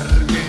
perché